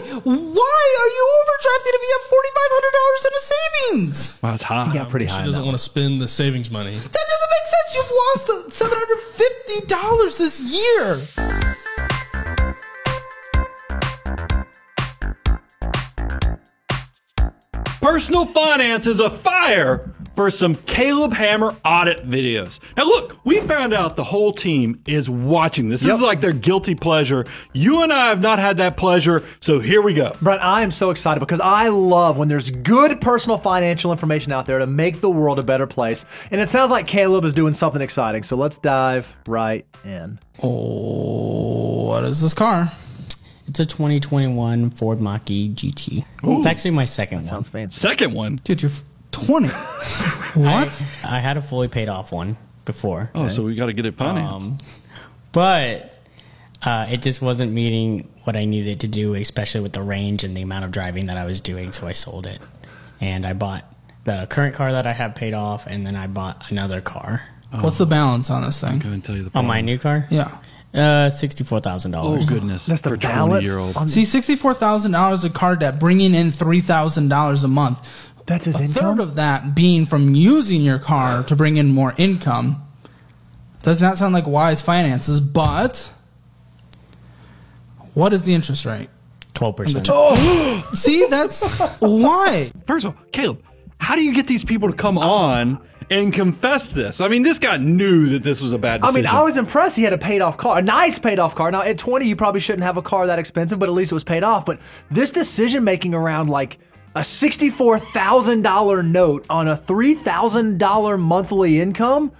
Why are you overdrafted if you have $4,500 in a savings? Wow, it's high. Yeah, pretty high. She doesn't want to spend the savings money. That doesn't make sense. You've lost $750 this year. Personal finance is a fire for some Caleb Hammer audit videos. Now look, we found out the whole team is watching this. This is like their guilty pleasure. You and I have not had that pleasure, so here we go. Brian, I am so excited because I love when there's good personal financial information out there to make the world a better place. And it sounds like Caleb is doing something exciting, so let's dive right in. Oh, what is this car? It's a 2021 Ford Mach-E GT. Ooh, it's actually my second one. Sounds fancy. Second one? Dude, you're 20. What? I had a fully paid off one before. Oh, right? So we got to get it financed. But it just wasn't meeting what I needed to do, especially with the range and the amount of driving that I was doing, so I sold it. And I bought the current car that I have paid off, and then I bought another car. Oh. What's the balance on this thing? I couldn't tell you the balance. On my new car? Yeah. $64,000. Oh goodness, that's the balance. See, $64,000 of car debt, bringing in $3,000 a month. That's his income. A third of that being from using your car to bring in more income. Does not sound like wise finances, but what is the interest rate? 12%. Oh, see, that's why. First of all, Caleb, how do you get these people to come on and confess this? I mean, this guy knew that this was a bad decision. I mean, I was impressed he had a paid-off car, a nice paid-off car. Now, at 20, you probably shouldn't have a car that expensive, but at least it was paid off. But this decision-making around, like, a $64,000 note on a $3,000 monthly income,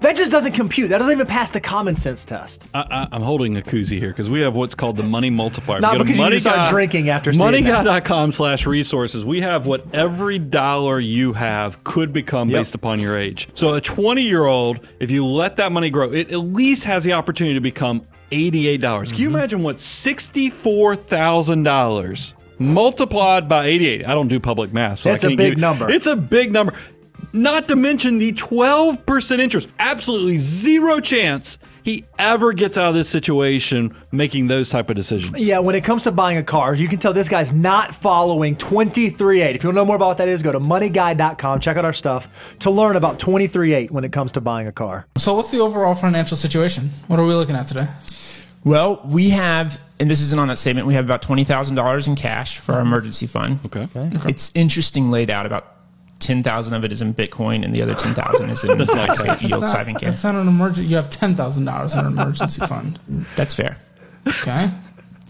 that just doesn't compute. That doesn't even pass the common sense test. I'm holding a koozie here because we have what's called the money multiplier. Not because you start drinking after seeing that. Moneyguy.com/resources. We have what every dollar you have could become based upon your age. So a 20-year-old, if you let that money grow, it at least has the opportunity to become $88. Can you imagine what $64,000 multiplied by 88? I don't do public math, so I can't give you. It's a big number. It's a big number. Not to mention the 12% interest. Absolutely zero chance he ever gets out of this situation making those type of decisions. Yeah, when it comes to buying a car, you can tell this guy's not following 23.8. If you want to know more about what that is, go to moneyguy.com, check out our stuff, to learn about 23.8 when it comes to buying a car. So what's the overall financial situation? What are we looking at today? Well, we have, and this isn't on that statement, we have about $20,000 in cash for our emergency fund. Okay. It's interesting laid out. About 10,000 of it is in Bitcoin, and the other 10,000 is in yield saving cash. That's not an emergency. You have $10,000 in an emergency fund. That's fair. Okay.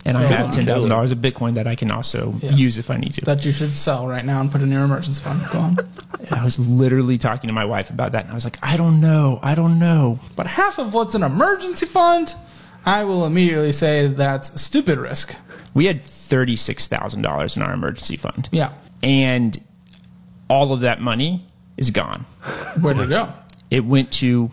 And I have $10,000 of Bitcoin that I can also use if I need to. That you should sell right now and put in your emergency fund. Go on. And I was literally talking to my wife about that, and I was like, I don't know. But half of what's an emergency fund, I will immediately say that's stupid risk. We had $36,000 in our emergency fund. Yeah. And all of that money is gone. Where'd it go? It went to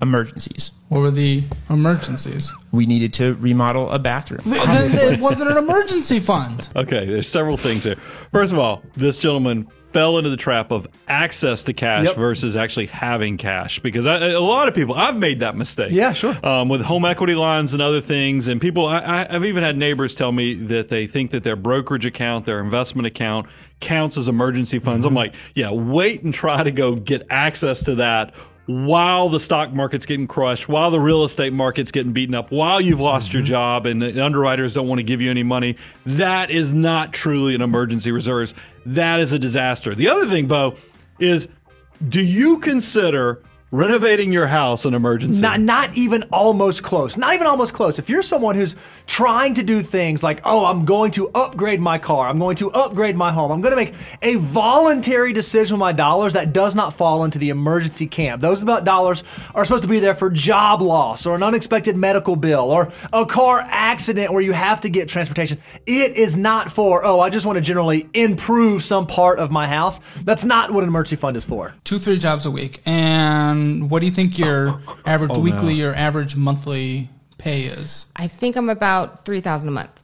emergencies. What were the emergencies? We needed to remodel a bathroom. Then it wasn't an emergency fund. Okay, there's several things here. First of all, this gentleman fell into the trap of access to cash versus actually having cash, because a lot of people, I've made that mistake. Yeah, sure. With home equity lines and other things, and people, I've even had neighbors tell me that they think that their brokerage account, their investment account, counts as emergency funds. I'm like, yeah, wait and try to go get access to that while the stock market's getting crushed, while the real estate market's getting beaten up, while you've lost your job and the underwriters don't want to give you any money. That is not truly an emergency reserves. That is a disaster. The other thing, Bo, is do you consider renovating your house an emergency? Not even almost close. Not even almost close. If you're someone who's trying to do things like, oh, I'm going to upgrade my car, I'm going to upgrade my home, I'm going to make a voluntary decision with my dollars, that does not fall into the emergency camp. Those dollars are supposed to be there for job loss or an unexpected medical bill or a car accident where you have to get transportation. It is not for, oh, I just want to generally improve some part of my house. That's not what an emergency fund is for. 2-3 jobs a week, and what do you think your average weekly or average monthly pay is? I think I'm about $3,000 a month.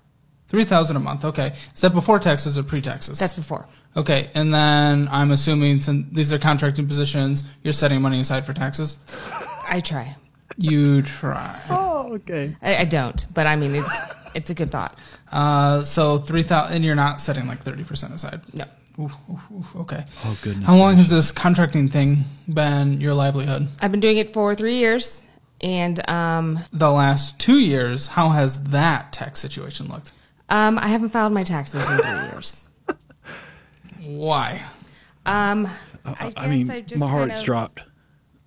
$3,000 a month, okay. Is that before taxes or pre-taxes? That's before. Okay, and then I'm assuming, since these are contracting positions, you're setting money aside for taxes? I try. You try. Oh. Okay. I don't, but I mean, it's a good thought. So 3,000, and you're not setting like 30% aside. No. Oof, oof, oof, okay. Oh goodness. How long has this contracting thing been your livelihood? I've been doing it for 3 years, and the last 2 years, how has that tax situation looked? I haven't filed my taxes in 3 years. Why? I mean, I just my heart's dropped.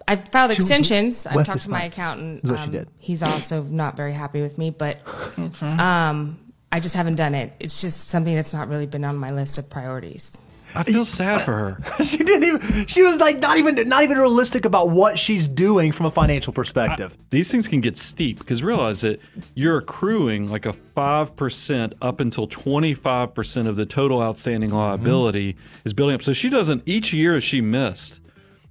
I've filed extensions. I've talked to my accountant. What she did. He's also not very happy with me, but okay. I just haven't done it. It's just something that's not really been on my list of priorities. I feel sad for her. She didn't even. She was like not even realistic about what she's doing from a financial perspective. These things can get steep because realize that you're accruing like a 5% up until 25% of the total outstanding liability is building up. So she doesn't each year as she missed.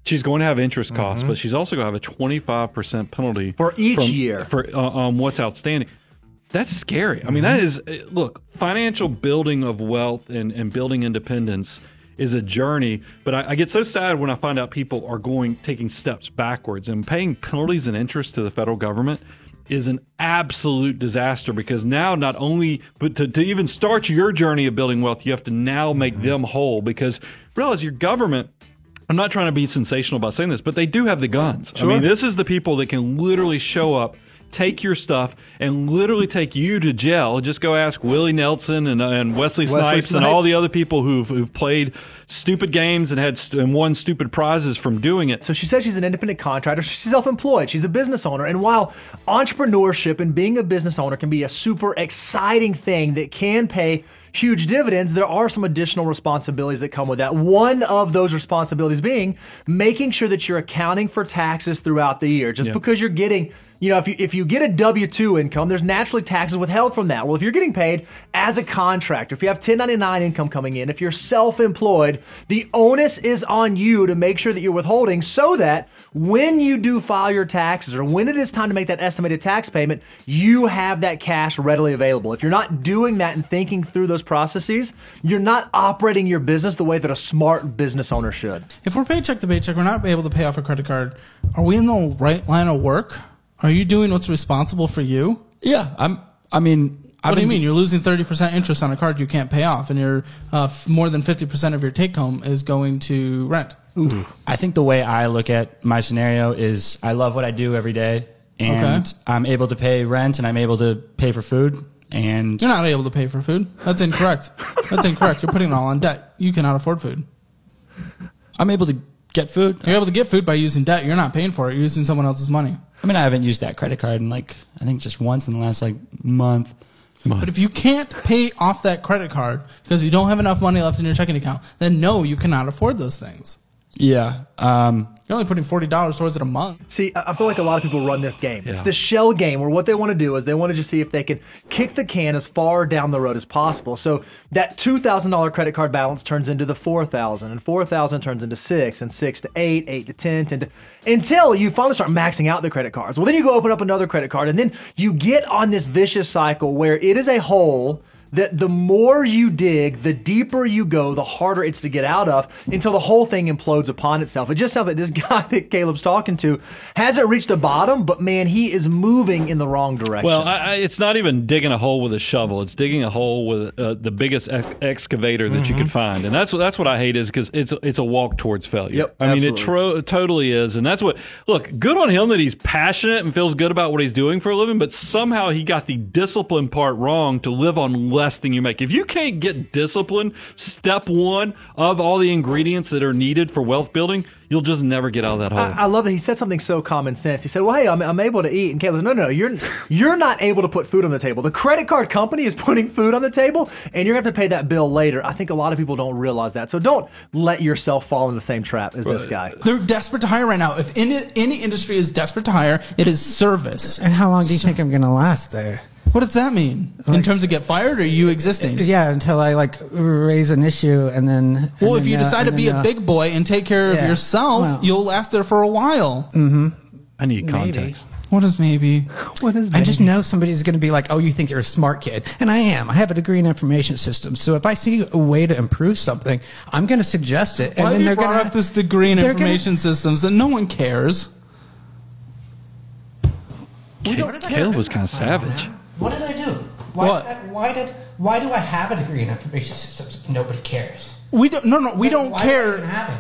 She's going to have interest costs, but she's also going to have a 25% penalty for each year for what's outstanding. That's scary. I mean, that is, look, financial building of wealth and building independence is a journey, but I get so sad when I find out people are taking steps backwards, and paying penalties and interest to the federal government is an absolute disaster, because now not only, but to even start your journey of building wealth, you have to now make them whole, because realize your government, I'm not trying to be sensational about saying this, but they do have the guns. Sure. I mean, this is the people that can literally show up, take your stuff, and literally take you to jail. Just go ask Willie Nelson and Wesley Snipes and all the other people who've played stupid games and won stupid prizes from doing it. So she says she's an independent contractor. She's self-employed. She's a business owner. And while entrepreneurship and being a business owner can be a super exciting thing that can pay huge dividends, there are some additional responsibilities that come with that. One of those responsibilities being making sure that you're accounting for taxes throughout the year. Just because you're getting, you know, if you get a W-2 income, there's naturally taxes withheld from that. Well, if you're getting paid as a contractor, if you have 1099 income coming in, if you're self-employed, the onus is on you to make sure that you're withholding, so that when you do file your taxes, or when it is time to make that estimated tax payment, you have that cash readily available. If you're not doing that and thinking through those processes, you're not operating your business the way that a smart business owner should. If we're paycheck to paycheck, we're not able to pay off a credit card, are we in the right line of work? Are you doing what's responsible for you? Yeah, I mean, what do you mean? You're losing 30% interest on a card you can't pay off, and you're more than 50% of your take home is going to rent. Ooh. I think the way I look at my scenario is I love what I do every day, and I'm able to pay rent, and I'm able to pay for food. And you're not able to pay for food. That's incorrect. That's incorrect. You're putting it all on debt. You cannot afford food. I'm able to get food. You're able to get food by using debt. You're not paying for it. You're using someone else's money. I mean, I haven't used that credit card in like, I think just once in the last like month. But if you can't pay off that credit card because you don't have enough money left in your checking account, then no, you cannot afford those things. Yeah. You're only putting $40 towards it a month. See, I feel like a lot of people run this game. It's the shell game, where what they want to do is they want to just see if they can kick the can as far down the road as possible. So that $2,000 credit card balance turns into the $4,000, and $4,000 turns into $6,000, and $6,000 to $8,000, $8,000 to $10,000, until you finally start maxing out the credit cards. Well, then you go open up another credit card, and then you get on this vicious cycle where it is a hole that the more you dig, the deeper you go, the harder it's to get out of, until the whole thing implodes upon itself. It just sounds like this guy that Caleb's talking to hasn't reached the bottom, but man, he is moving in the wrong direction. Well, it's not even digging a hole with a shovel. It's digging a hole with the biggest excavator that you could find. And that's what I hate, is because it's a walk towards failure. Yep, I mean, it totally is. And that's what, look, good on him that he's passionate and feels good about what he's doing for a living, but somehow he got the discipline part wrong to live on less thing you make. If you can't get discipline, step one of all the ingredients that are needed for wealth building, you'll just never get out of that hole. I love that he said something so common sense. He said, well, hey, I'm able to eat. And Caleb said, no, you're not able to put food on the table. The credit card company is putting food on the table, and you're going to have to pay that bill later. I think a lot of people don't realize that. So don't let yourself fall in the same trap as this guy. They're desperate to hire right now. If any industry is desperate to hire, it is service. And how long do you think I'm going to last there? What does that mean? Like, in terms of get fired, or you existing? Yeah, until I like raise an issue, and then. Well, if you decide to be a big boy and take care of yourself, you'll last there for a while. I need context. Maybe. What is maybe? What is maybe? I just know somebody's going to be like, oh, you think you're a smart kid. And I am. I have a degree in information systems. So if I see a way to improve something, I'm going to suggest it. And then they're going to have this degree in information systems, and no one cares. Caleb was kind of savage. What did I do? Why do I have a degree in information systems? Nobody cares. We don't care. Should I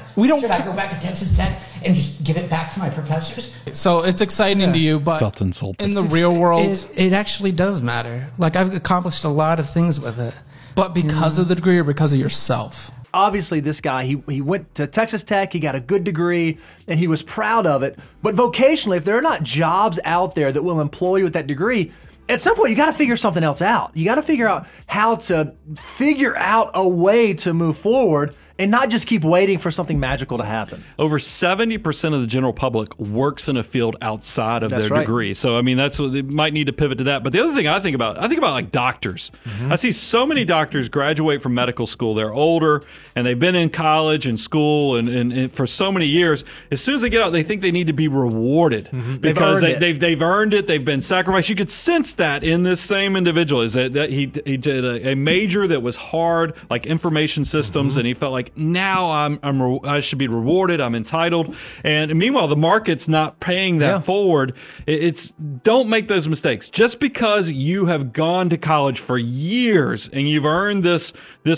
go back to Texas Tech and just give it back to my professors? So it's exciting to you, but felt insulted. In the real world, it actually does matter. Like, I've accomplished a lot of things with it, but because of the degree or because of yourself. Obviously, this guy, he went to Texas Tech, he got a good degree, and he was proud of it. But vocationally, if there are not jobs out there that will employ you with that degree, at some point, you got to figure something else out. You got to figure out how to figure out a way to move forward and not just keep waiting for something magical to happen. Over 70% of the general public works in a field outside of their degree. So, I mean, that's what they might need to pivot to that. But the other thing I think about like doctors. I see so many doctors graduate from medical school. They're older and they've been in college and school and for so many years. As soon as they get out, they think they need to be rewarded because they've earned it. They've been sacrificed. You could sense that in this same individual is that he did a major that was hard, like information systems, and he felt like, now I should be rewarded. I'm entitled. And meanwhile, the market's not paying that forward. Don't make those mistakes. Just because you have gone to college for years and you've earned this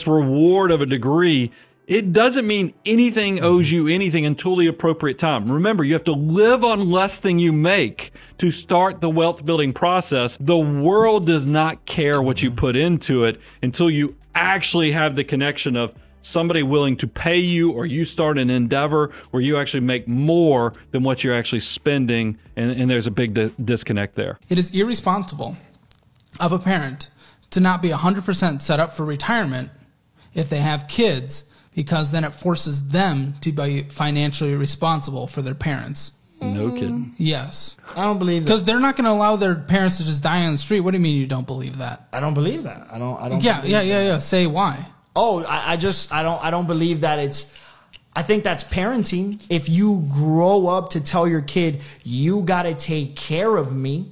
reward of a degree, it doesn't mean anything owes you anything until the appropriate time. Remember, you have to live on less than you make to start the wealth building process. The world does not care what you put into it until you actually have the connection of somebody willing to pay you, or you start an endeavor where you actually make more than what you're actually spending, and there's a big disconnect there. It is irresponsible of a parent to not be 100% set up for retirement if they have kids, because then it forces them to be financially responsible for their parents. No kidding. Yes. I don't believe that. Because they're not going to allow their parents to just die on the street. What do you mean you don't believe that? I don't believe that. I don't believe that. Say why. Oh, I don't believe that. I think that's parenting. If you grow up to tell your kid, you got to take care of me,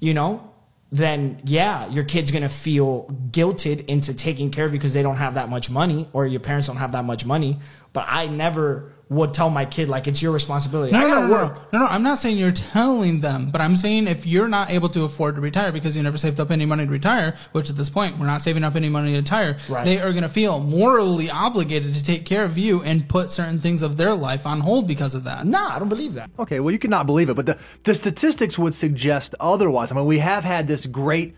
you know, then yeah, your kid's going to feel guilted into taking care of you because they don't have that much money, or your parents don't have that much money. But I never would tell my kid, like, it's your responsibility. No, I gotta work. No, I'm not saying you're telling them, but I'm saying if you're not able to afford to retire because you never saved up any money to retire, which at this point we're not saving up any money to retire, they are going to feel morally obligated to take care of you and put certain things of their life on hold because of that. No, I don't believe that. Okay, well, you could not believe it, but the statistics would suggest otherwise. I mean, we have had this great...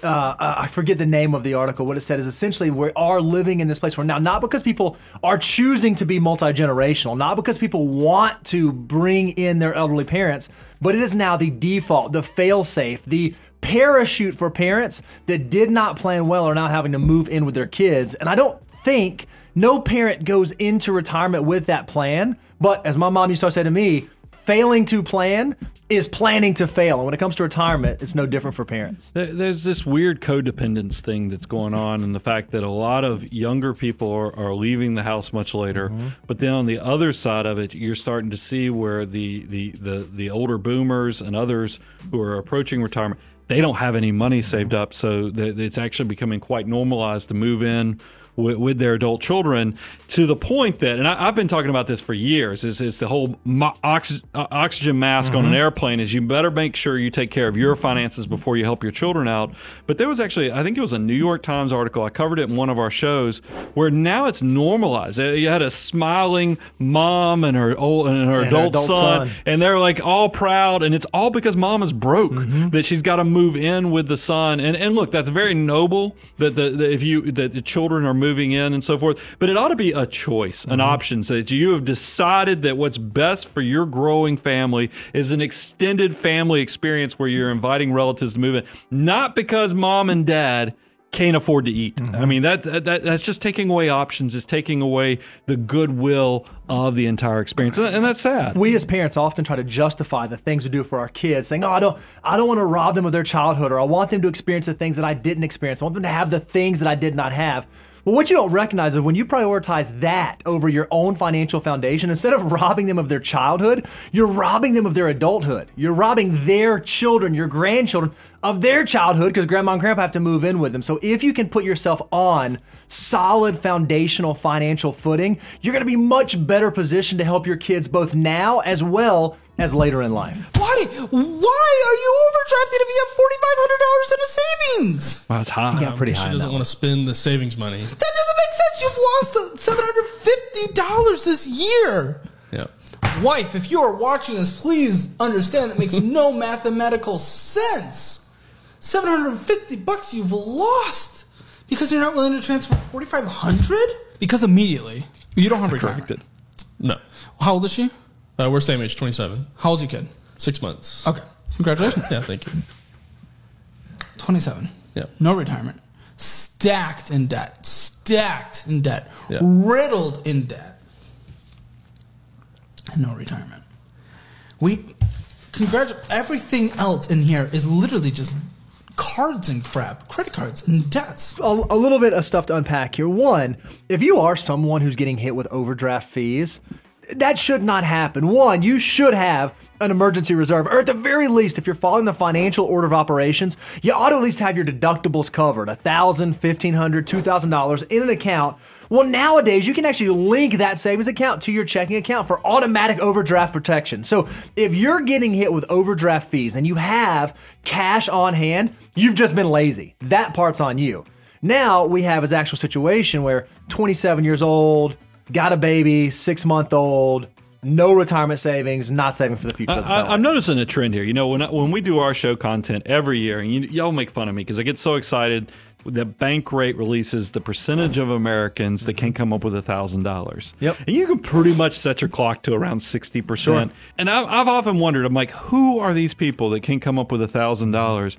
I forget the name of the article. What it said is essentially we are living in this place where now, not because people are choosing to be multi-generational, not because people want to bring in their elderly parents, but it is now the default, the fail-safe, the parachute for parents that did not plan well or not having to move in with their kids. And I don't think no parent goes into retirement with that plan. But as my mom used to say to me, failing to plan is planning to fail. And when it comes to retirement, it's no different for parents. There's this weird codependence thing that's going on, and the fact that a lot of younger people are leaving the house much later. But then on the other side of it, you're starting to see where the older boomers and others who are approaching retirement, they don't have any money saved up. So it's actually becoming quite normalized to move in with their adult children, to the point that, and I've been talking about this for years, is the whole oxygen mask on an airplane is you better make sure you take care of your finances before you help your children out. But there was actually, I think it was a New York Times article, I covered it in one of our shows, where now it's normalized. You had a smiling mom and her adult son, and they're like all proud, and it's all because mom is broke, that she's got to move in with the son. And look, that's very noble that the children are moving in and so forth, but it ought to be a choice, an option, so that you have decided that what's best for your growing family is an extended family experience where you're inviting relatives to move in, not because mom and dad can't afford to eat. I mean, that's just taking away options, is taking away the goodwill of the entire experience, and that's sad. We as parents often try to justify the things we do for our kids, saying, "Oh, I don't want to rob them of their childhood, or I want them to experience the things that I didn't experience. I want them to have the things that I did not have." Well, what you don't recognize is when you prioritize that over your own financial foundation, instead of robbing them of their childhood, you're robbing them of their adulthood. You're robbing their children, your grandchildren, of their childhood, because grandma and grandpa have to move in with them. So if you can put yourself on solid foundational financial footing, you're going to be much better positioned to help your kids both now as well as later in life. Why overdrafted if you have $4,500 in a savings? Wow, that's high. Yeah, pretty high. She doesn't want to spend the savings money. That doesn't make sense. You've lost $750 this year. Yeah. Wife, if you are watching this, please understand that makes no mathematical sense. $750 you've lost because you're not willing to transfer $4,500? Because immediately you don't have retirement. No. How old is she? We're same age, 27. How old's your kid? 6 months. Okay. Congratulations. Yeah, thank you. 27. Yeah. No retirement. Stacked in debt. Stacked in debt. Yeah. Riddled in debt. And no retirement. Everything else in here is literally just cards and crap, credit cards and debts. A little bit of stuff to unpack here. One, if you are someone who's getting hit with overdraft fees, that should not happen. One, you should have an emergency reserve, or at the very least, if you're following the financial order of operations, you ought to at least have your deductibles covered, $1,000, $1,500, $2,000 in an account. Well, nowadays, you can actually link that savings account to your checking account for automatic overdraft protection. So if you're getting hit with overdraft fees and you have cash on hand, you've just been lazy. That part's on you. Now we have his actual situation where 27 years old, got a baby, 6-month-old, no retirement savings, not saving for the future. I'm noticing a trend here. You know, when we do our show content every year, and y'all make fun of me because I get so excited that Bankrate releases the percentage of Americans that can't come up with $1,000. Yep. And you can pretty much set your clock to around 60%. Sure. And I've often wondered, I'm like, who are these people that can't come up with $1,000?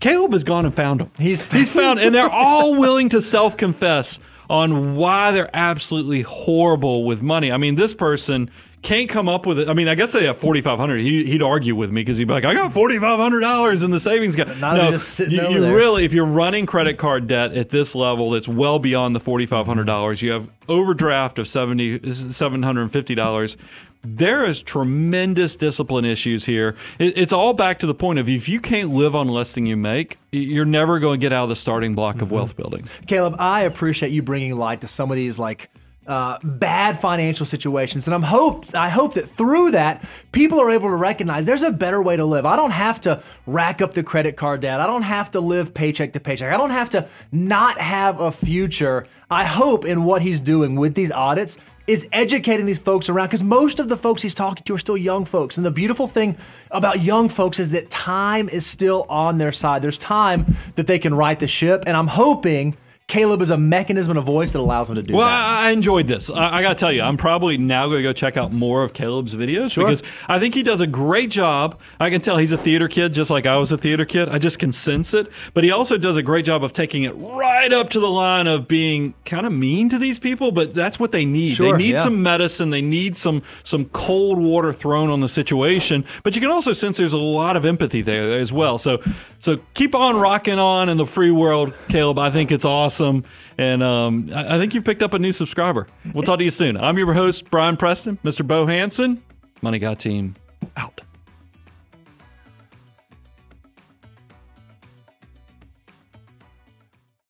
Caleb has gone and found them. He's found, and they're all willing to self-confess on why they're absolutely horrible with money. I mean, this person can't come up with it. I mean, I guess they have $4,500. He'd argue with me because he'd be like, I got $4,500 in the savings account. No, just you really, if you're running credit card debt at this level, that's well beyond the $4,500. You have overdraft of $750. There is tremendous discipline issues here. It's all back to the point of if you can't live on less than you make, you're never going to get out of the starting block of wealth building. Caleb, I appreciate you bringing light to some of these like bad financial situations, and I hope that through that, people are able to recognize there's a better way to live. I don't have to rack up the credit card debt. I don't have to live paycheck to paycheck. I don't have to not have a future. I hope in what he's doing with these audits is educating these folks around, because most of the folks he's talking to are still young folks. And the beautiful thing about young folks is that time is still on their side. There's time that they can right the ship. And I'm hoping Caleb is a mechanism and a voice that allows him to do that. Well, I enjoyed this. I gotta tell you, I'm probably now gonna go check out more of Caleb's videos, sure, because I think he does a great job. I can tell he's a theater kid, just like I was a theater kid. I just can sense it. But he also does a great job of taking it right up to the line of being kind of mean to these people, but that's what they need. Sure, they need some medicine. They need some cold water thrown on the situation. But you can also sense there's a lot of empathy there as well. So keep on rocking on in the free world, Caleb. I think it's awesome. And I think you've picked up a new subscriber. We'll talk to you soon. I'm your host, Brian Preston, Mr. Bo Hanson, Money Guy team.